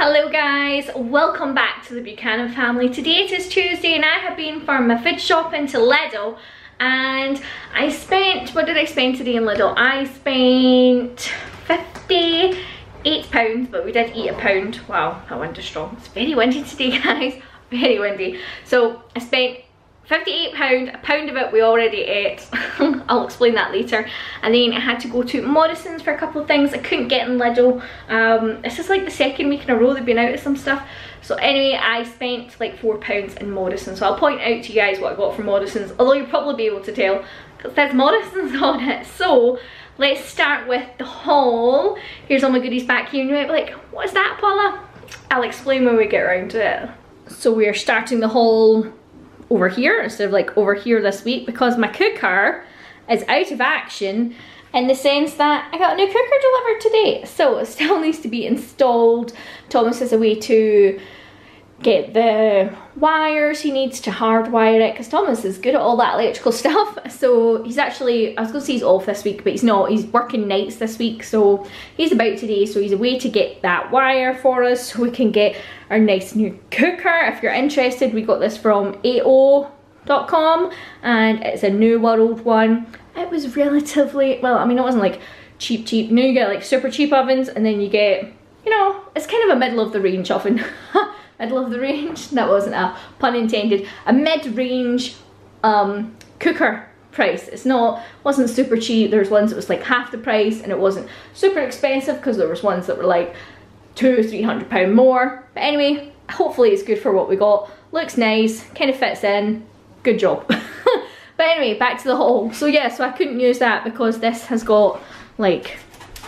Hello guys, welcome back to the Buchanan family. Today it is Tuesday and I have been for my food shopping to Lidl, and I spent, what did I spend today in Lidl? I spent £58, but we did eat £1. Wow, that wind is strong. It's very windy today guys, very windy. So I spent £58, £1 of it we already ate. I'll explain that later. And then I had to go to Morrison's for a couple of things I couldn't get in Lidl. This is like the second week in a row they've been out of some stuff. So anyway, I spent like £4 in Morrison's. So I'll point out to you guys what I got from Morrison's, although you'll probably be able to tell because it says Morrison's on it. So let's start with the haul. Here's all my goodies back here, and you might be like, what is that, Paula? I'll explain when we get around to it. So we are starting the haul over here instead of like over here this week because my cooker is out of action, in the sense that I got a new cooker delivered today, so it still needs to be installed. Thomas is away to get the wires, he needs to hardwire it because Thomas is good at all that electrical stuff. So he's actually, I was going to say he's off this week, but he's not, he's working nights this week, so he's about today. So he's away to get that wire for us so we can get our nice new cooker. If you're interested, we got this from ao.com and it's a New World one. It was relatively, well, I mean it wasn't like cheap. Now you get like super cheap ovens, and then you get, you know, it's kind of a middle of the range oven. Middle of the range, that wasn't a pun intended, a mid-range cooker price. It's not, wasn't super cheap. There's ones that was like half the price and it wasn't super expensive because there was ones that were like £200 or £300 more. But anyway, hopefully it's good for what we got. Looks nice, kind of fits in, good job. But anyway, back to the haul. So yeah, so I couldn't use that because this has got like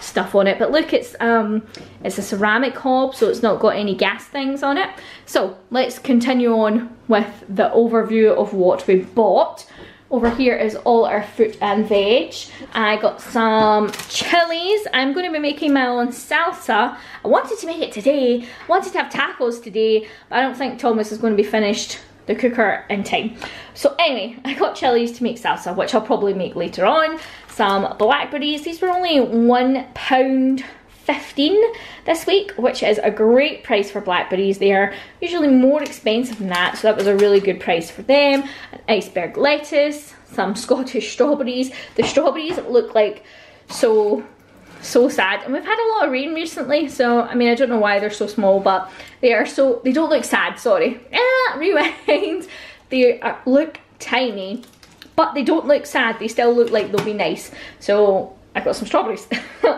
stuff on it, but look, it's a ceramic hob, so it's not got any gas things on it. So let's continue on with the overview of what we bought. Over here is all our fruit and veg. I got some chilies. I'm going to be making my own salsa. I wanted to make it today, I wanted to have tacos today, but I don't think Thomas is going to be finished the cooker in time. So anyway, I got chilies to make salsa, which I'll probably make later on. Some blackberries, these were only £1.15 this week, which is a great price for blackberries. They are usually more expensive than that, so that was a really good price for them. An iceberg lettuce, some Scottish strawberries. The strawberries look like so sad, and we've had a lot of rain recently, so I mean I don't know why they're so small, but they are so, they don't look sad, sorry, rewind, they are, look tiny, but they don't look sad, they still look like they'll be nice. So I got some strawberries.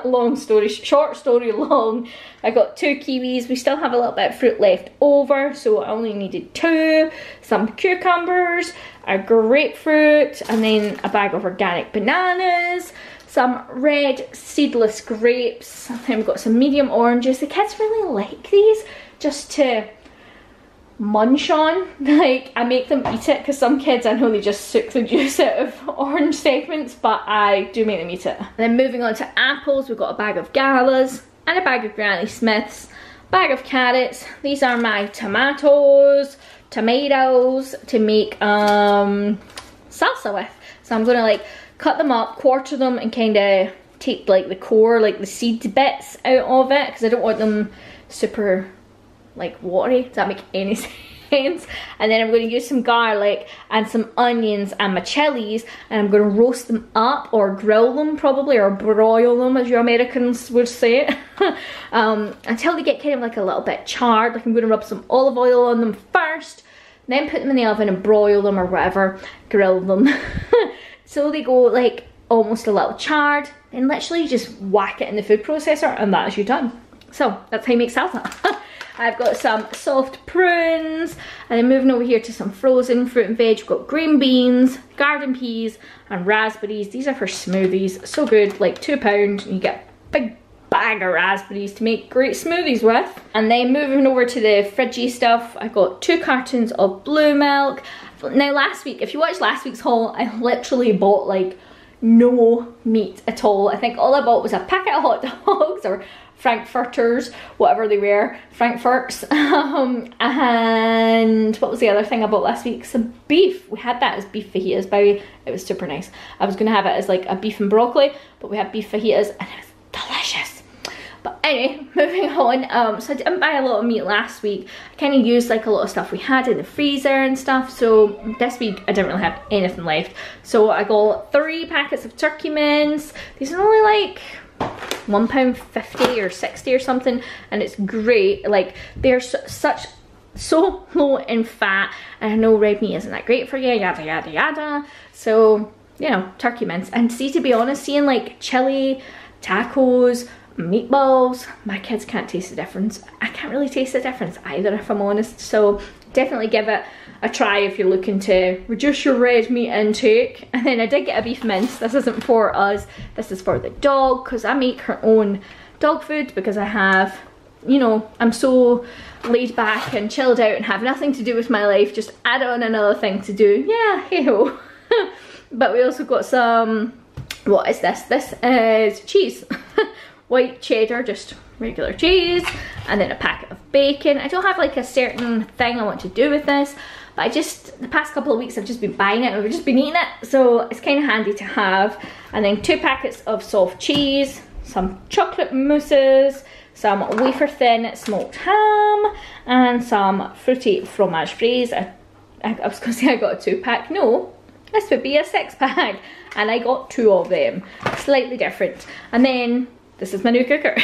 Long story short, story long, I got 2 kiwis. We still have a little bit of fruit left over, so I only needed 2, some cucumbers, a grapefruit, and then a bag of organic bananas, some red seedless grapes, and then we've got some medium oranges. The kids really like these just to munch on, like I make them eat it because some kids, I know they just suck the juice out of orange segments, but I do make them eat it. And then moving on to apples, we've got a bag of Galas and a bag of Granny Smiths, bag of carrots. These are my tomatoes to make salsa with, so I'm gonna like cut them up, quarter them, and kind of take like the core, like the seed bits out of it, because I don't want them super like watery. Does that make any sense? And then I'm going to use some garlic and some onions and my chilies, and I'm going to roast them up or grill them probably, or broil them as you Americans would say it, until they get kind of like a little bit charred. Like I'm going to rub some olive oil on them first, then put them in the oven and broil them or whatever, grill them. So they go like almost a little charred, and literally just whack it in the food processor and that's you done. So that's how you make salsa. I've got some soft prunes, and then moving over here to some frozen fruit and veg, we've got green beans, garden peas and raspberries. These are for smoothies, so good, like £2 and you get a big bag of raspberries to make great smoothies with. And then moving over to the fridgy stuff, I got 2 cartons of blue milk. Now last week, if you watched last week's haul, I literally bought like no meat at all. I think all I bought was a packet of hot dogs or frankfurters, whatever they were, frankfurts, and what was the other thing I bought last week? Some beef. We had that as beef fajitas, by the way. It was super nice. I was going to have it as like a beef and broccoli, but we had beef fajitas and it was delicious. But Anyway, moving on, so I didn't buy a lot of meat last week. I kind of used like a lot of stuff we had in the freezer and stuff, so this week I didn't really have anything left. So I got 3 packets of turkey mince. These are only like £1.50 or 60 or something, and it's great. Like, they're so low in fat, and I know red meat isn't that great for you, yada yada yada. So, you know, turkey mince. And see, to be honest, seeing like chili, tacos, meatballs, my kids can't taste the difference. I can't really taste the difference either, if I'm honest. So definitely give it a try if you're looking to reduce your red meat intake. And then I did get a beef mince. This isn't for us, this is for the dog, because I make her own dog food, because I have, you know, I'm so laid back and chilled out and have nothing to do with my life, just add on another thing to do. Yeah, hey ho. But we also got some, what is this? This is cheese. White cheddar, just regular cheese, and then a packet of bacon. I don't have like a certain thing I want to do with this, but I just, the past couple of weeks I've just been buying it and we've just been eating it, so it's kind of handy to have. And then 2 packets of soft cheese, some chocolate mousses, some wafer thin smoked ham, and some fruity fromage fraise. I was going to say I got a 2-pack, no, this would be a 6-pack, and I got 2 of them, slightly different. And then this is my new cooker,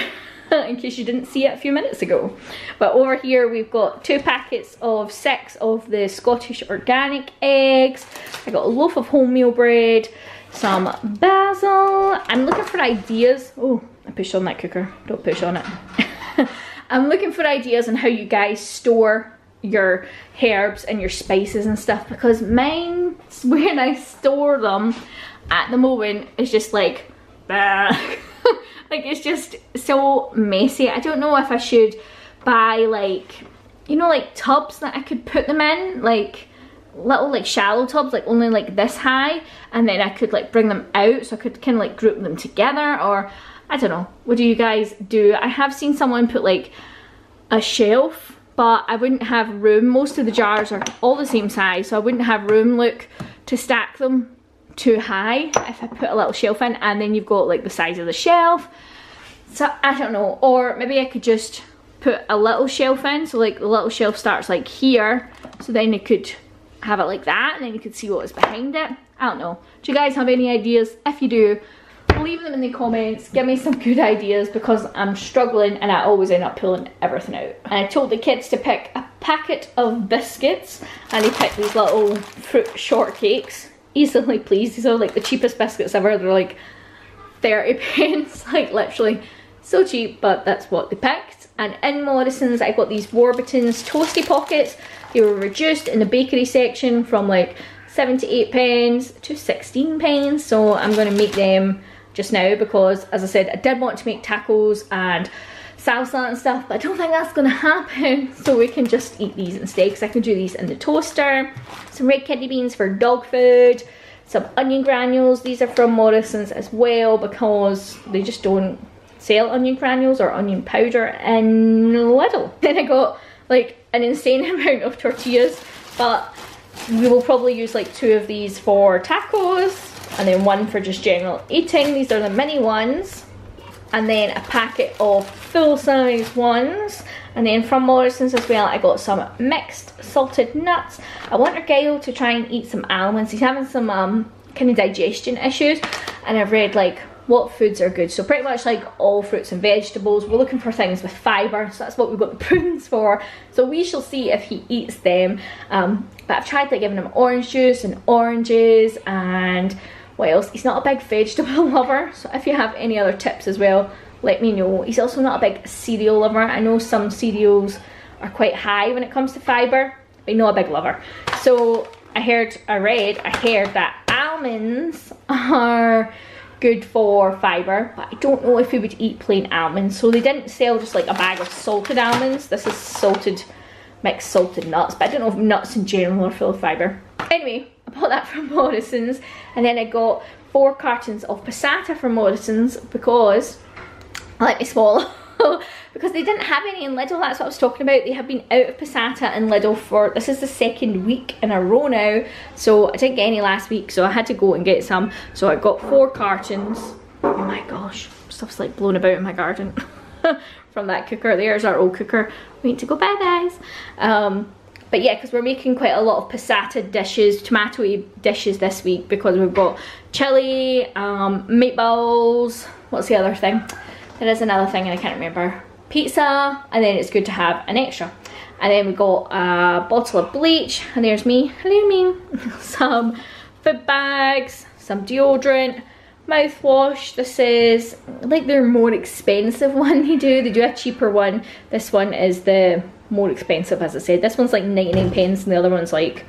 in case you didn't see it a few minutes ago. But over here we've got 2 packets of 6 of the Scottish organic eggs. I got a loaf of wholemeal bread, some basil. I'm looking for ideas. Oh, I pushed on that cooker. Don't push on it. I'm looking for ideas on how you guys store your herbs and your spices and stuff, because mine, when I store them at the moment, is just like, bah. Like, it's just so messy. I don't know if I should buy, like, you know, like tubs that I could put them in, like little like shallow tubs, like only like this high, and then I could like bring them out, so I could kind of like group them together, or I don't know. What do you guys do? I have seen someone put like a shelf, but I wouldn't have room. Most of the jars are all the same size, so I wouldn't have room, look, to stack them too high if I put a little shelf in. And then you've got like the size of the shelf, so I don't know. Or maybe I could just put a little shelf in, so like the little shelf starts like here, so then you could have it like that, and then you could see what is behind it. I don't know. Do you guys have any ideas? If you do, leave them in the comments, give me some good ideas, because I'm struggling and I always end up pulling everything out. And I told the kids to pick a packet of biscuits, and they picked these little fruit shortcakes. Easily pleased. These are like the cheapest biscuits ever. They're like 30p, like literally so cheap, but that's what they picked. And in Morrison's I got these Warburton's toasty pockets. They were reduced in the bakery section from like 7 to 8p to 16p, so I'm going to make them just now, because as I said, I did want to make tacos and salsa and stuff, but I don't think that's going to happen, so we can just eat these instead, because I can do these in the toaster. Some red kidney beans for dog food, some onion granules. These are from Morrison's as well, because they just don't sell onion granules or onion powder in Lidl. Then I got like an insane amount of tortillas, but we will probably use like 2 of these for tacos, and then 1 for just general eating. These are the mini ones. And then a packet of full-size ones. And then from Morrison's as well, I got some mixed salted nuts. I want our Gail to try and eat some almonds. He's having some kind of digestion issues, and I've read like what foods are good. So pretty much like all fruits and vegetables. We're looking for things with fibre, so that's what we've got the prunes for. So we shall see if he eats them. But I've tried like giving him orange juice and oranges, and what else? He's not a big vegetable lover, so if you have any other tips as well, let me know. He's also not a big cereal lover. I know some cereals are quite high when it comes to fibre, but not a big lover. So I heard that almonds are good for fibre, but I don't know if he would eat plain almonds. So they didn't sell just like a bag of salted almonds. This is salted, mixed salted nuts, but I don't know if nuts in general are full of fibre. Anyway, I bought that from Morrison's, and then I got 4 cartons of passata from Morrison's, because let me swallow, because they didn't have any in Lidl. That's what I was talking about. They have been out of passata in Lidl for, this is the 2nd week in a row now, so I didn't get any last week, so I had to go and get some. So I got 4 cartons. Oh my gosh, stuff's like blown about in my garden. from that cooker. There's our old cooker. We need to go bye guys. But yeah, because we're making quite a lot of passata dishes, tomatoey dishes this week, because we've got chili, meatballs, what's the other thing? There is another thing and I can't remember. Pizza, and then it's good to have an extra. And then we got a bottle of bleach, and there's me, hello me, some food bags, some deodorant, mouthwash. This is like their more expensive one. They do a cheaper one. This one is the more expensive, as I said. This one's like 99 pence and the other one's like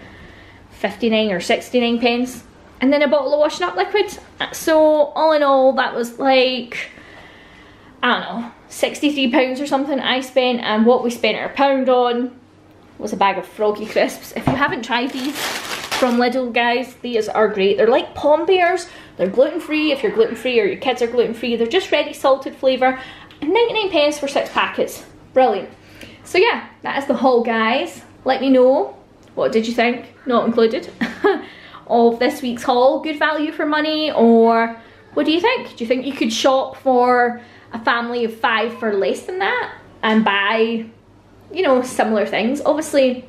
59 or 69 pence. And then a bottle of washing up liquid. So all in all, that was like, I don't know, £63 or something I spent, and what we spent our pound on was a bag of froggy crisps. If you haven't tried these from Lidl, guys, these are great. They're like Pom Bears. They're gluten free if you're gluten free or your kids are gluten free. They're just ready salted flavour, and 99 pence for 6 packets. Brilliant. So yeah, that is the haul, guys. Let me know, what did you think, not included, of this week's haul? Good value for money, or what do you think? Do you think you could shop for a family of 5 for less than that and buy, you know, similar things? Obviously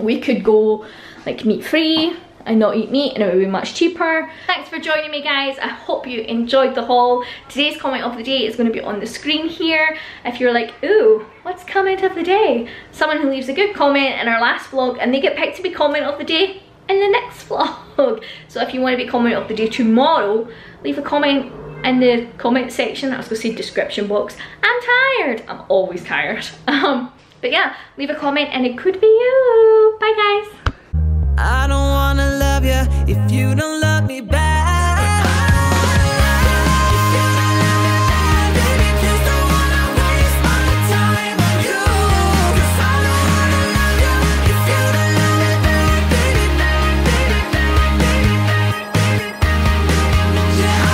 we could go like meat free and not eat meat and it would be much cheaper. Thanks for joining me, guys. I hope you enjoyed the haul. Today's comment of the day is going to be on the screen here. If you're like, ooh, what's comment of the day? Someone who leaves a good comment in our last vlog and they get picked to be comment of the day in the next vlog. So if you want to be comment of the day tomorrow, leave a comment in the comment section. I was going to say description box. I'm tired. I'm always tired. But yeah, leave a comment and it could be you. Bye guys. I don't wanna love you if you don't love me back.